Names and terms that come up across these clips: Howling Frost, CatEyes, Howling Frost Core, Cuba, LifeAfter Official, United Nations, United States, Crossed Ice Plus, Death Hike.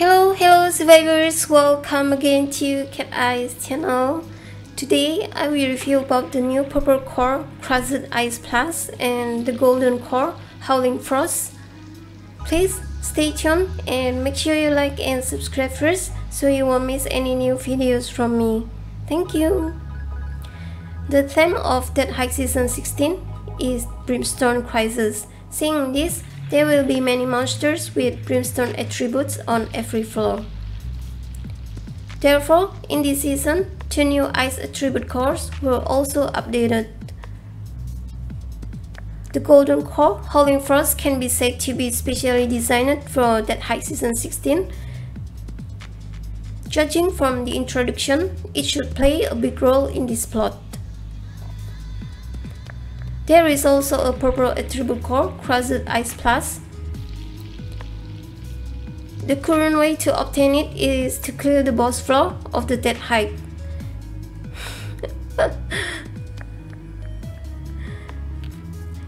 Hello survivors, welcome again to CatEyes channel. Today I will review about the new purple core Crossed Ice Plus and the golden core Howling Frost. Please stay tuned and make sure you like and subscribe first so you won't miss any new videos from me. Thank you. The theme of Death Hike Season 16 is Brimstone Crisis. Seeing this, there will be many monsters with brimstone attributes on every floor. Therefore, in this season, two new ice attribute cores were also updated. The golden core Howling Frost can be said to be specially designed for Death Hike Season 16. Judging from the introduction, it should play a big role in this plot. There is also a purple attribute core, Crossed Ice Plus. The current way to obtain it is to clear the boss floor of the Death Hike.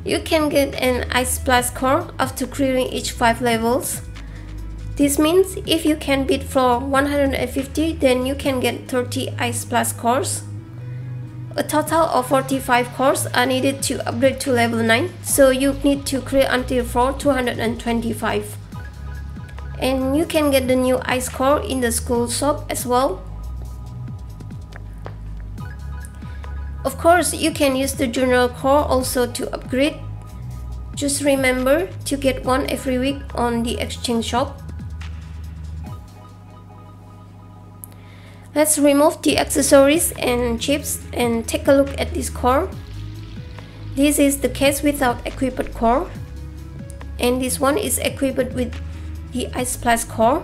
You can get an Ice Plus core after clearing each 5 levels. This means if you can beat floor 150, then you can get 30 Ice Plus cores. A total of 45 cores are needed to upgrade to level 9, so you need to clear until floor 225. And you can get the new ice core in the school shop as well. Of course, you can use the general core also to upgrade. Just remember to get one every week on the exchange shop. Let's remove the accessories and chips and take a look at this core. This is the case without equipped core, and this one is equipped with the Ice Plus core.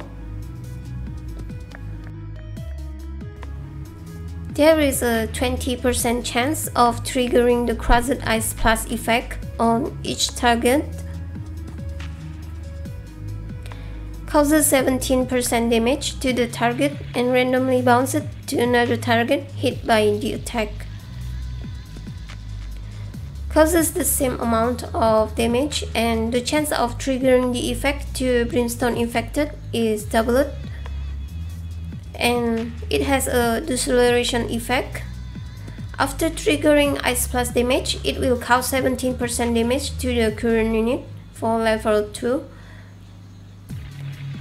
There is a 20% chance of triggering the Crossed Ice Plus effect on each target. Causes 17% damage to the target and randomly bounces to another target hit by the attack. Causes the same amount of damage, and the chance of triggering the effect to brimstone infected is doubled, and it has a deceleration effect. After triggering Ice Plus damage, it will cause 17% damage to the current unit for level 2.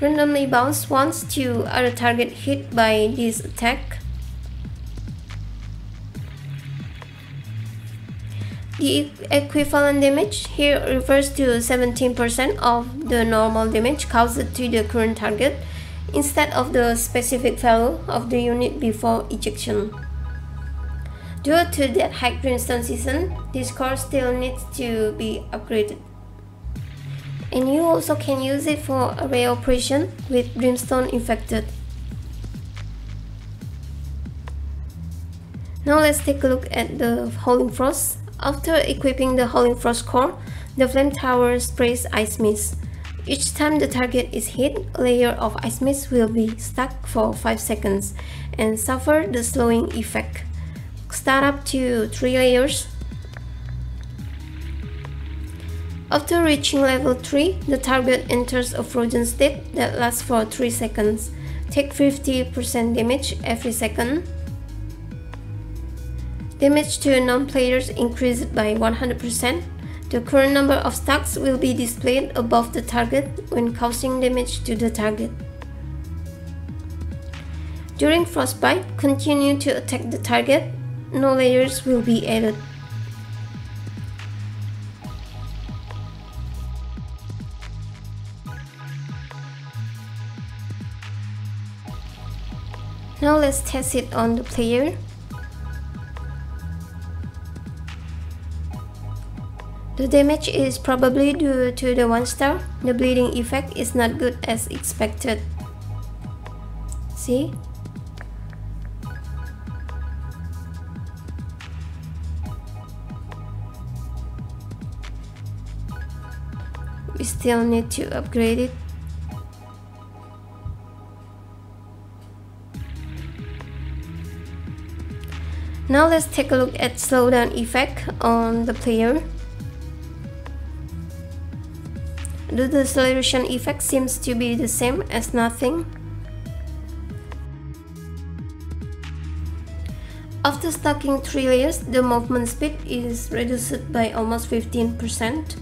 Randomly bounce once to other target hit by this attack. The equivalent damage here refers to 17% of the normal damage caused to the current target instead of the specific value of the unit before ejection. Due to that high brimstone season, this core still needs to be upgraded. And you also can use it for array operation with brimstone infected. Now let's take a look at the Howling Frost. After equipping the Howling Frost core, the flame tower sprays ice mist. Each time the target is hit, a layer of ice mist will be stuck for 5 seconds and suffer the slowing effect. Start up to 3 layers. After reaching level 3, the target enters a frozen state that lasts for 3 seconds. Take 50% damage every second. Damage to non-players increased by 100%. The current number of stacks will be displayed above the target when causing damage to the target. During frostbite, continue to attack the target. No layers will be added. Now let's test it on the player. The damage is probably due to the 1-star. The bleeding effect is not good as expected. See? We still need to upgrade it. Now let's take a look at slowdown effect on the player. Though the solution effect seems to be the same as nothing. After stacking 3 layers, the movement speed is reduced by almost 15%.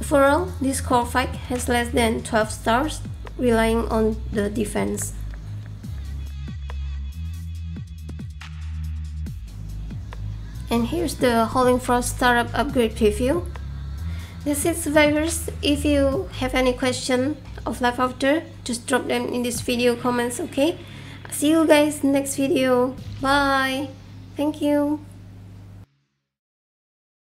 Overall, this core fight has less than 12 stars, relying on the defense. And here's the Howling Frost startup upgrade preview. That's it, survivors. If you have any question of Life After, just drop them in this video comments, okay? See you guys next video. Bye. Thank you.